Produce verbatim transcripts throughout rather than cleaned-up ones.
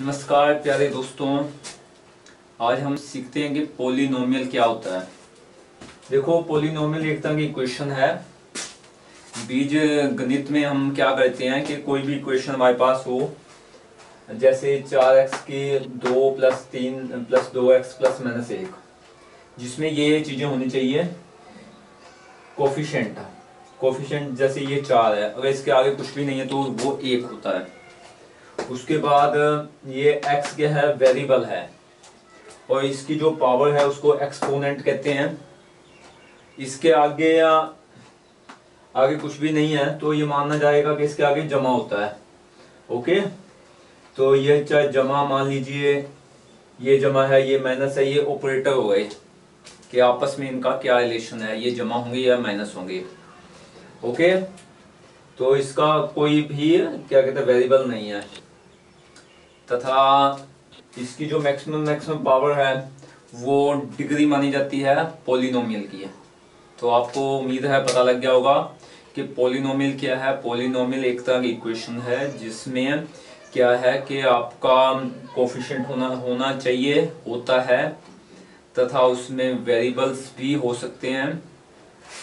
नमस्कार प्यारे दोस्तों, आज हम सीखते हैं कि पॉलीनोमियल क्या होता है। देखो, पॉलीनोमियल एक तरह की इक्वेशन है। बीज गणित में हम क्या करते हैं कि कोई भी इक्वेशन हमारे पास हो, जैसे चार एक्स की दो प्लस तीन प्लस दो एक्स प्लस माइनस एक, जिसमें ये चीज़ें होनी चाहिए कोफिशिएंट। कोफिशिएंट जैसे ये चार है, अगर इसके आगे कुछ भी नहीं है तो वो एक होता है। उसके बाद ये x के है वेरिएबल है, और इसकी जो पावर है उसको एक्सपोनेंट कहते हैं। इसके आगे या आगे कुछ भी नहीं है तो ये माना जाएगा कि इसके आगे जमा होता है। ओके, तो ये चाहे जमा, मान लीजिए ये जमा है, ये माइनस है, ये ऑपरेटर हो गए कि आपस में इनका क्या रिलेशन है, ये जमा होंगे या माइनस होंगे। ओके, तो इसका कोई भी क्या कहते हैं वेरिएबल नहीं है, तथा इसकी जो मैक्सिमम मैक्सिमम पावर है वो डिग्री मानी जाती है पॉलीनोमियल की है। तो आपको उम्मीद है पता लग गया होगा कि पॉलीनोमियल क्या है। पॉलीनोमियल एक तरह की इक्वेशन है जिसमें क्या है कि आपका कोफिशिएंट होना होना चाहिए, होता है, तथा उसमें वेरिएबल्स भी हो सकते हैं,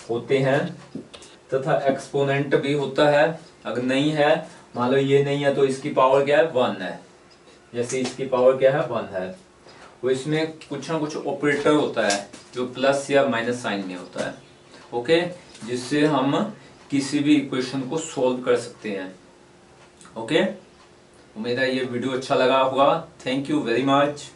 होते हैं, तथा एक्सपोनेंट भी होता है। अगर नहीं है, मान लो ये नहीं है तो इसकी पावर क्या है, वन है। जैसे इसकी पावर क्या है, वन है। वो इसमें कुछ ना कुछ ऑपरेटर होता है जो प्लस या माइनस साइन में होता है। ओके, जिससे हम किसी भी इक्वेशन को सॉल्व कर सकते हैं। ओके, उम्मीद है ये वीडियो अच्छा लगा होगा। Thank you very much.